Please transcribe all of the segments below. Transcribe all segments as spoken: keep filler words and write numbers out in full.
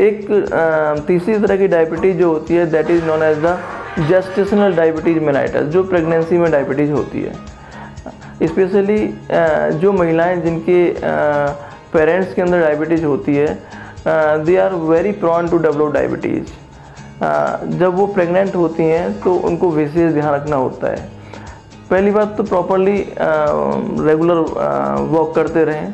एक तीसरी तरह की डायबिटीज़ जो होती है that is known as the gestational diabetes mellitus, जो प्रेगनेंसी में डायबिटीज़ होती है। स्पेशली जो महिलाएं जिनके पेरेंट्स के अंदर डायबिटीज़ होती है, they are very prone to develop diabetes. जब वो प्रेग्नेंट होती हैं तो उनको विशेष ध्यान रखना होता है। पहली बात तो प्रॉपरली रेगुलर वॉक करते रहें,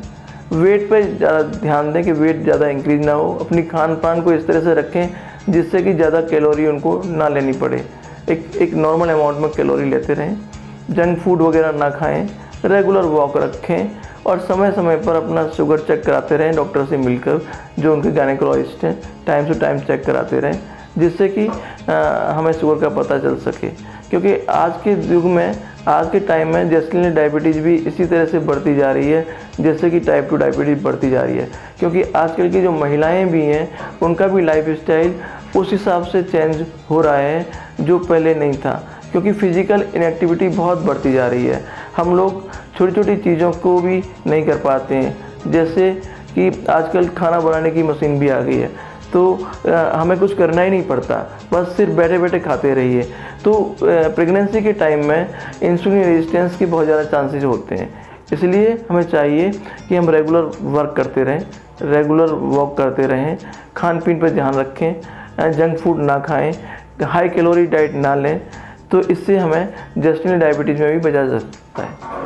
वेट पे ज़्यादा ध्यान दें कि वेट ज़्यादा इंक्रीज ना हो, अपनी खान पान को इस तरह से रखें जिससे कि ज़्यादा कैलोरी उनको ना लेनी पड़े, एक एक नॉर्मल अमाउंट में कैलोरी लेते रहें, जंक फूड वगैरह ना खाएं, रेगुलर वॉक रखें और समय समय पर अपना शुगर चेक कराते रहें, डॉक्टर से मिलकर जो उनके गायनेकोलॉजिस्ट हैं टाइम टू टाइम चेक कराते रहें जिससे कि हमें शुगर का पता चल सके। क्योंकि आज के युग में, आज के टाइम में जेस्टेशनल डायबिटीज़ भी इसी तरह से बढ़ती जा रही है जैसे कि टाइप टू डायबिटीज़ बढ़ती जा रही है, क्योंकि आजकल की जो महिलाएं भी हैं उनका भी लाइफस्टाइल उस हिसाब से चेंज हो रहा है जो पहले नहीं था, क्योंकि फ़िज़िकल इनएक्टिविटी बहुत बढ़ती जा रही है। हम लोग छोटी छोटी चीज़ों को भी नहीं कर पाते हैं, जैसे कि आजकल खाना बनाने की मशीन भी आ गई है तो आ, हमें कुछ करना ही नहीं पड़ता, बस सिर्फ बैठे बैठे खाते रहिए। तो प्रेगनेंसी के टाइम में इंसुलिन रेजिस्टेंस के बहुत ज़्यादा चांसेस होते हैं, इसलिए हमें चाहिए कि हम रेगुलर वर्क करते रहें, रेगुलर वॉक करते रहें, खान पीन पर ध्यान रखें, जंक फूड ना खाएं, हाई कैलोरी डाइट ना लें, तो इससे हमें जेस्टेशनल डायबिटीज़ में भी बचा जा सकता है।